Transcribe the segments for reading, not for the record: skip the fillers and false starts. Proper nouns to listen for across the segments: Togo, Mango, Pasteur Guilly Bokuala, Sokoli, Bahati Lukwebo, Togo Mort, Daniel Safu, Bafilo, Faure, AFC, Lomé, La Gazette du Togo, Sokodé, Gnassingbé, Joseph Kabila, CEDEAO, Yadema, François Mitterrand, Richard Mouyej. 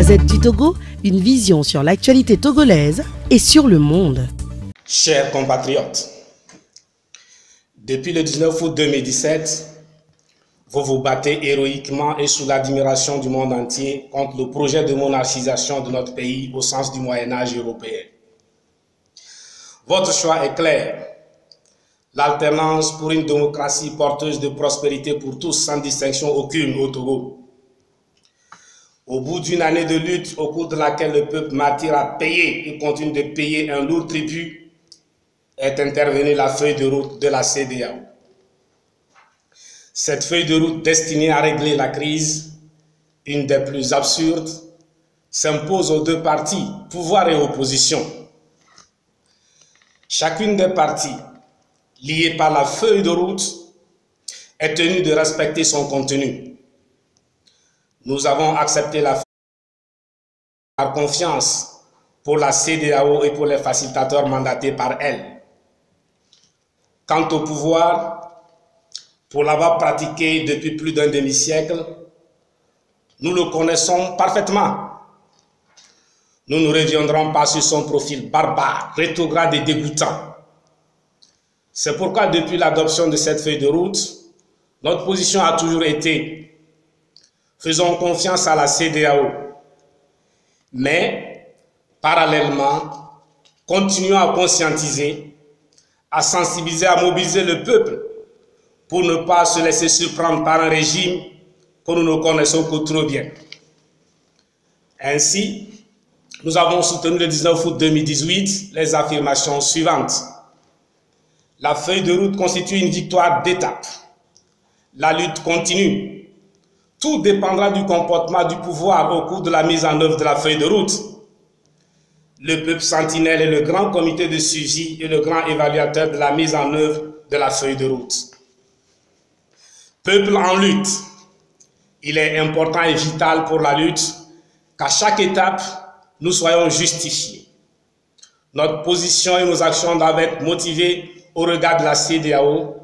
Gazette du Togo, une vision sur l'actualité togolaise et sur le monde. Chers compatriotes, depuis le 19 août 2017, vous vous battez héroïquement et sous l'admiration du monde entier contre le projet de monarchisation de notre pays au sens du Moyen-Âge européen. Votre choix est clair. L'alternance pour une démocratie porteuse de prospérité pour tous sans distinction aucune au Togo. Au bout d'une année de lutte au cours de laquelle le peuple martyr a payé et continue de payer un lourd tribut, est intervenue la feuille de route de la CEDEAO. Cette feuille de route destinée à régler la crise, une des plus absurdes, s'impose aux deux parties, pouvoir et opposition. Chacune des parties liée par la feuille de route, est tenue de respecter son contenu. Nous avons accepté la feuille de route par confiance pour la CEDEAO et pour les facilitateurs mandatés par elle. Quant au pouvoir, pour l'avoir pratiqué depuis plus d'un demi-siècle, nous le connaissons parfaitement. Nous ne reviendrons pas sur son profil barbare, rétrograde et dégoûtant. C'est pourquoi depuis l'adoption de cette feuille de route, notre position a toujours été « faisons confiance à la CEDEAO ». Mais, parallèlement, continuons à conscientiser, à sensibiliser, à mobiliser le peuple pour ne pas se laisser surprendre par un régime que nous ne connaissons que trop bien. Ainsi, nous avons soutenu le 19 août 2018 les affirmations suivantes. La feuille de route constitue une victoire d'étape. La lutte continue. Tout dépendra du comportement du pouvoir au cours de la mise en œuvre de la feuille de route. Le peuple sentinelle est le grand comité de suivi et le grand évaluateur de la mise en œuvre de la feuille de route. Peuple en lutte. Il est important et vital pour la lutte qu'à chaque étape, nous soyons justifiés. Notre position et nos actions doivent être motivées au regard de la CEDEAO,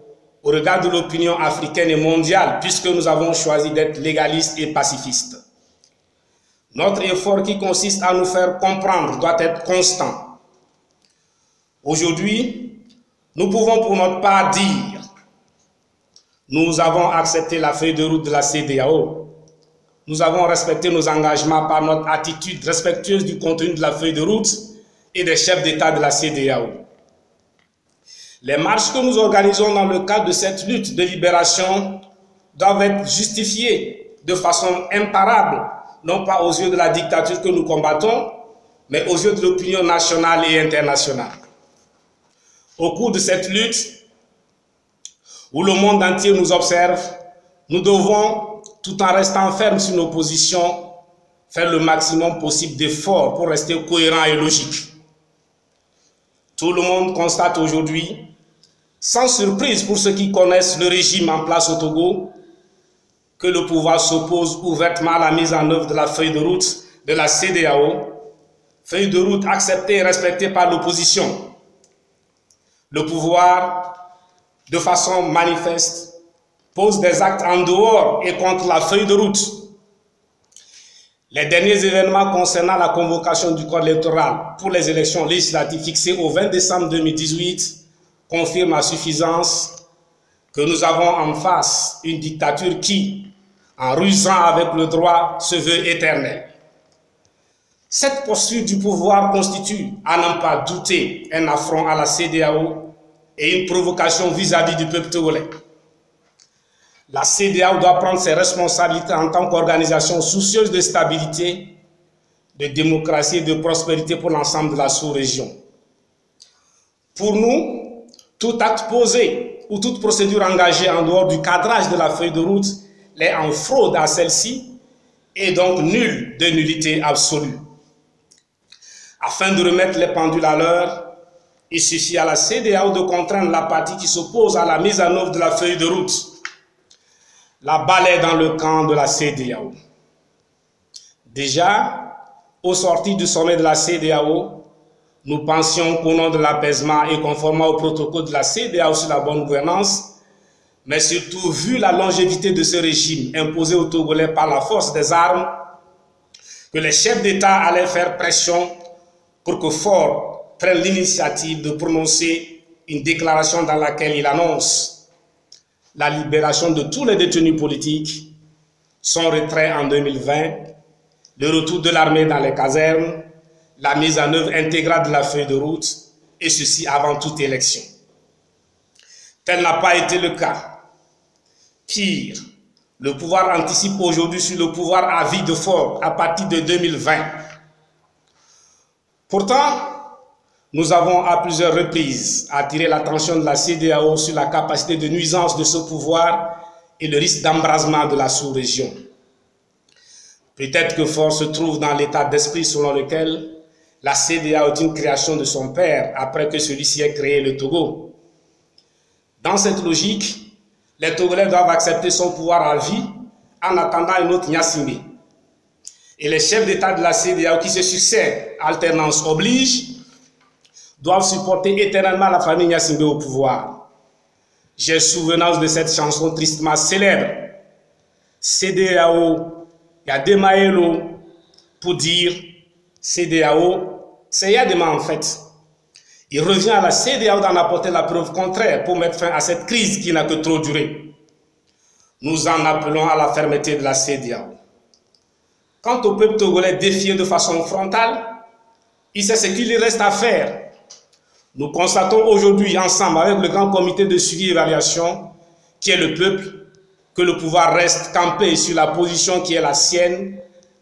au regard de l'opinion africaine et mondiale, puisque nous avons choisi d'être légalistes et pacifistes. Notre effort qui consiste à nous faire comprendre doit être constant. Aujourd'hui, nous pouvons pour notre part dire « Nous avons accepté la feuille de route de la CEDEAO. Nous avons respecté nos engagements par notre attitude respectueuse du contenu de la feuille de route et des chefs d'État de la CEDEAO. » Les marches que nous organisons dans le cadre de cette lutte de libération doivent être justifiées de façon imparable, non pas aux yeux de la dictature que nous combattons, mais aux yeux de l'opinion nationale et internationale. Au cours de cette lutte, où le monde entier nous observe, nous devons, tout en restant fermes sur nos positions, faire le maximum possible d'efforts pour rester cohérents et logiques. Tout le monde constate aujourd'hui, sans surprise pour ceux qui connaissent le régime en place au Togo, que le pouvoir s'oppose ouvertement à la mise en œuvre de la feuille de route de la CEDEAO, feuille de route acceptée et respectée par l'opposition. Le pouvoir, de façon manifeste, pose des actes en dehors et contre la feuille de route. Les derniers événements concernant la convocation du corps électoral pour les élections législatives fixées au 20 décembre 2018 confirment à suffisance que nous avons en face une dictature qui, en rusant avec le droit, se veut éternelle. Cette posture du pouvoir constitue, à n'en pas douter, un affront à la CEDEAO et une provocation vis-à-vis du peuple togolais. La CEDEAO doit prendre ses responsabilités en tant qu'organisation soucieuse de stabilité, de démocratie et de prospérité pour l'ensemble de la sous-région. Pour nous, tout acte posé ou toute procédure engagée en dehors du cadrage de la feuille de route l'est en fraude à celle-ci et donc nulle de nullité absolue. Afin de remettre les pendules à l'heure, il suffit à la CEDEAO de contraindre la partie qui s'oppose à la mise en œuvre de la feuille de route. La balle est dans le camp de la CEDEAO. Déjà, au sorti du sommet de la CEDEAO, nous pensions qu'au nom de l'apaisement et conformément au protocole de la CEDEAO sur la bonne gouvernance, mais surtout vu la longévité de ce régime imposé aux Togolais par la force des armes, que les chefs d'État allaient faire pression pour que Faure prenne l'initiative de prononcer une déclaration dans laquelle il annonce la libération de tous les détenus politiques, son retrait en 2020, le retour de l'armée dans les casernes, la mise en œuvre intégrale de la feuille de route, et ceci avant toute élection. Tel n'a pas été le cas. Pire, le pouvoir anticipe aujourd'hui sur le pouvoir à vie de Faure à partir de 2020. Pourtant, nous avons à plusieurs reprises attiré l'attention de la CEDEAO sur la capacité de nuisance de ce pouvoir et le risque d'embrasement de la sous-région. Peut-être que Faure se trouve dans l'état d'esprit selon lequel la CEDEAO est une création de son père après que celui-ci ait créé le Togo. Dans cette logique, les Togolais doivent accepter son pouvoir à vie en attendant une autre Gnassingbé. Et les chefs d'État de la CEDEAO qui se succèdent, alternance oblige, doivent supporter éternellement la famille Gnassingbé au pouvoir. J'ai souvenance de cette chanson tristement célèbre, CEDEAO, Yadema pour dire CEDEAO, c'est Yadema en fait. Il revient à la CEDEAO d'en apporter la preuve contraire pour mettre fin à cette crise qui n'a que trop duré. Nous en appelons à la fermeté de la CEDEAO. Quant au peuple togolais défié de façon frontale, il sait ce qu'il reste à faire. Nous constatons aujourd'hui ensemble avec le grand comité de suivi et évaluation qui est le peuple, que le pouvoir reste campé sur la position qui est la sienne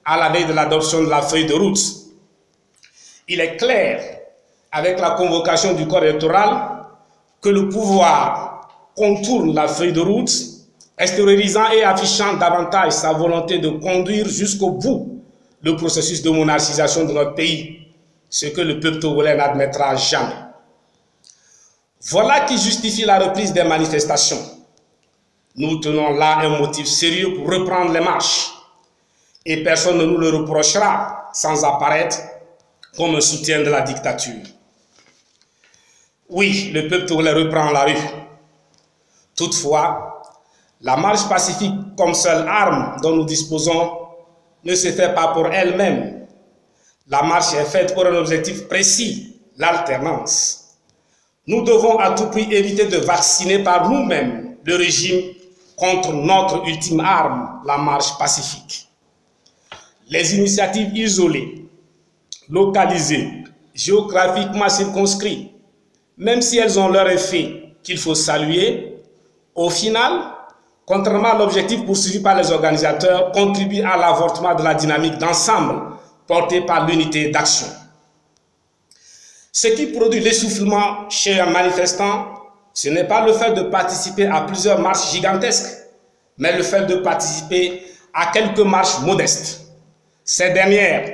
à la veille de l'adoption de la feuille de route. Il est clair, avec la convocation du corps électoral, que le pouvoir contourne la feuille de route, extériorisant et affichant davantage sa volonté de conduire jusqu'au bout le processus de monarchisation de notre pays, ce que le peuple togolais n'admettra jamais. Voilà qui justifie la reprise des manifestations. Nous tenons là un motif sérieux pour reprendre les marches, et personne ne nous le reprochera sans apparaître comme un soutien de la dictature. Oui, le peuple togolais reprend la rue. Toutefois, la marche pacifique comme seule arme dont nous disposons ne se fait pas pour elle-même. La marche est faite pour un objectif précis, l'alternance. Nous devons à tout prix éviter de vacciner par nous-mêmes le régime contre notre ultime arme, la marche pacifique. Les initiatives isolées, localisées, géographiquement circonscrites, même si elles ont leur effet qu'il faut saluer, au final, contrairement à l'objectif poursuivi par les organisateurs, contribuent à l'avortement de la dynamique d'ensemble portée par l'unité d'action. Ce qui produit l'essoufflement chez un manifestant, ce n'est pas le fait de participer à plusieurs marches gigantesques, mais le fait de participer à quelques marches modestes. Ces dernières,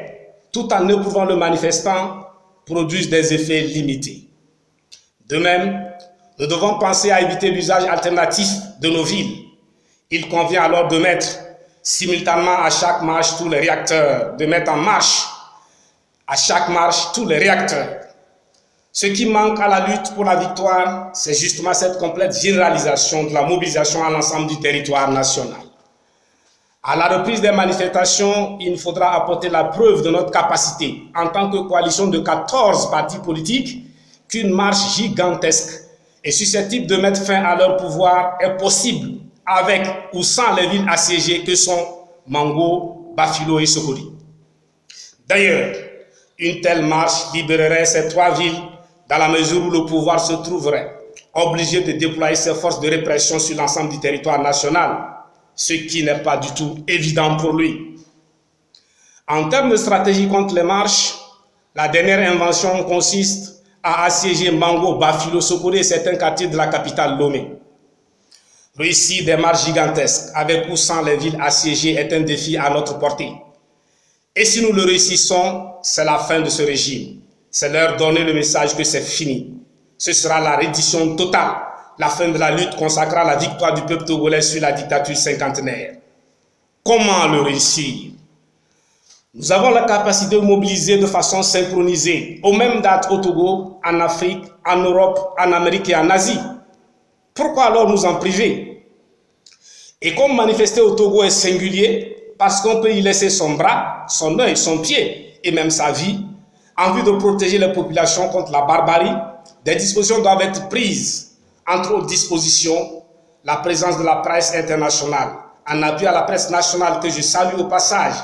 tout en éprouvant le manifestant, produisent des effets limités. De même, nous devons penser à éviter l'usage alternatif de nos villes. Il convient alors de mettre simultanément à chaque marche tous les réacteurs, de mettre en marche à chaque marche tous les réacteurs. Ce qui manque à la lutte pour la victoire, c'est justement cette complète généralisation de la mobilisation à l'ensemble du territoire national. À la reprise des manifestations, il faudra apporter la preuve de notre capacité en tant que coalition de 14 partis politiques qu'une marche gigantesque et susceptible de mettre fin à leur pouvoir est possible avec ou sans les villes assiégées que sont Mango, Bafilo et Sokoli. D'ailleurs, une telle marche libérerait ces trois villes dans la mesure où le pouvoir se trouverait obligé de déployer ses forces de répression sur l'ensemble du territoire national, ce qui n'est pas du tout évident pour lui. En termes de stratégie contre les marches, la dernière invention consiste à assiéger Mango, Bafilo, Sokodé et certains quartiers de la capitale Lomé. Réussir des marches gigantesques avec ou sans les villes assiégées est un défi à notre portée. Et si nous le réussissons, c'est la fin de ce régime. C'est leur donner le message que c'est fini. Ce sera la reddition totale, la fin de la lutte consacrant la victoire du peuple togolais sur la dictature cinquantenaire. Comment le réussir? Nous avons la capacité de mobiliser de façon synchronisée, aux mêmes dates au Togo, en Afrique, en Europe, en Amérique et en Asie. Pourquoi alors nous en priver? Et comme manifester au Togo est singulier, parce qu'on peut y laisser son bras, son œil, son pied et même sa vie, en vue de protéger les populations contre la barbarie. Des dispositions doivent être prises, entre autres dispositions, la présence de la presse internationale, en appui à la presse nationale que je salue au passage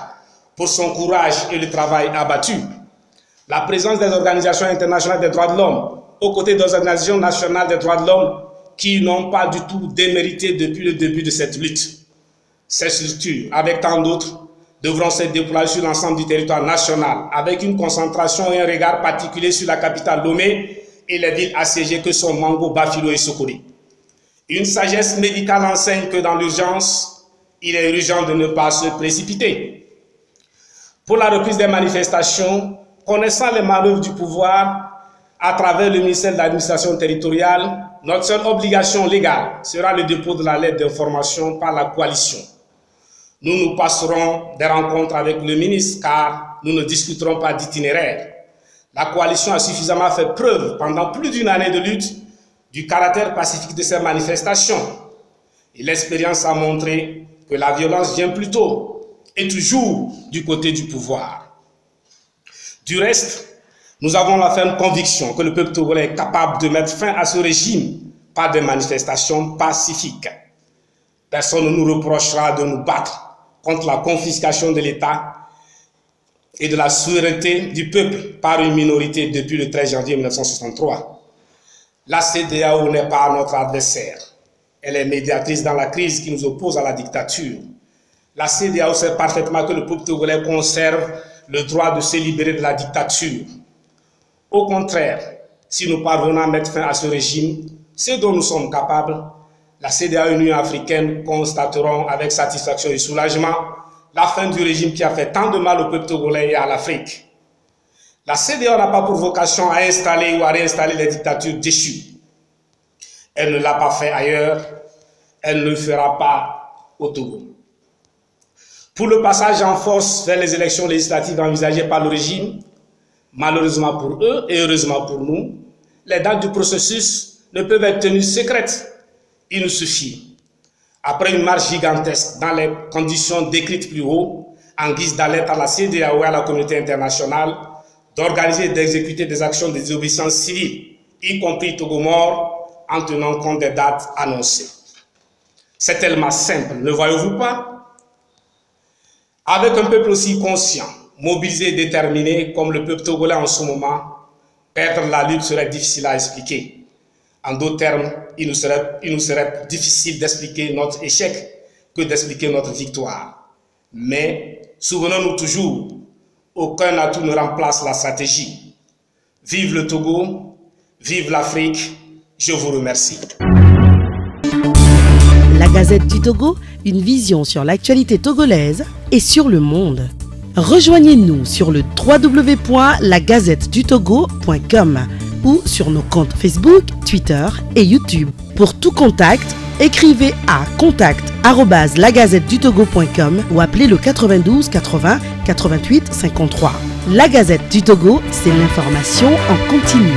pour son courage et le travail abattu, la présence des organisations internationales des droits de l'homme, aux côtés des organisations nationales des droits de l'homme qui n'ont pas du tout démérité depuis le début de cette lutte. Ces structures, avec tant d'autres, devront se déployer sur l'ensemble du territoire national, avec une concentration et un regard particulier sur la capitale Lomé et les villes assiégées que sont Mango, Bafilo et Sokoli. Une sagesse médicale enseigne que dans l'urgence, il est urgent de ne pas se précipiter. Pour la reprise des manifestations, connaissant les manœuvres du pouvoir, à travers le ministère de l'administration territoriale, notre seule obligation légale sera le dépôt de la lettre d'information par la coalition. Nous nous passerons des rencontres avec le ministre car nous ne discuterons pas d'itinéraire. La coalition a suffisamment fait preuve pendant plus d'une année de lutte du caractère pacifique de ces manifestations. Et l'expérience a montré que la violence vient plus tôt et toujours du côté du pouvoir. Du reste, nous avons la ferme conviction que le peuple togolais est capable de mettre fin à ce régime par des manifestations pacifiques. Personne ne nous reprochera de nous battre contre la confiscation de l'État et de la souveraineté du peuple par une minorité depuis le 13 janvier 1963. La CEDEAO n'est pas notre adversaire. Elle est médiatrice dans la crise qui nous oppose à la dictature. La CEDEAO sait parfaitement que le peuple togolais conserve le droit de se libérer de la dictature. Au contraire, si nous parvenons à mettre fin à ce régime, ce dont nous sommes capables, la CEDEAO et l'Union africaine constateront avec satisfaction et soulagement la fin du régime qui a fait tant de mal au peuple togolais et à l'Afrique. La CEDEAO n'a pas pour vocation à installer ou à réinstaller les dictatures déchues. Elle ne l'a pas fait ailleurs, elle ne le fera pas au Togo. Pour le passage en force vers les élections législatives envisagées par le régime, malheureusement pour eux et heureusement pour nous, les dates du processus ne peuvent être tenues secrètes. Il nous suffit, après une marche gigantesque dans les conditions décrites plus haut, en guise d'alerte à la CEDEAO et à la communauté internationale, d'organiser et d'exécuter des actions de désobéissance civile, y compris Togo Mort, en tenant compte des dates annoncées. C'est tellement simple, ne voyez-vous pas? Avec un peuple aussi conscient, mobilisé et déterminé comme le peuple togolais en ce moment, perdre la lutte serait difficile à expliquer. En d'autres termes, il nous serait difficile d'expliquer notre échec que d'expliquer notre victoire. Mais, souvenons-nous toujours, aucun atout ne remplace la stratégie. Vive le Togo, vive l'Afrique, je vous remercie. La Gazette du Togo, une vision sur l'actualité togolaise et sur le monde. Rejoignez-nous sur le www.lagazettedutogo.com ou sur nos comptes Facebook, Twitter et YouTube. Pour tout contact, écrivez à contact@lagazettedutogo.com ou appelez le 92 80 88 53. La Gazette du Togo, c'est l'information en continu.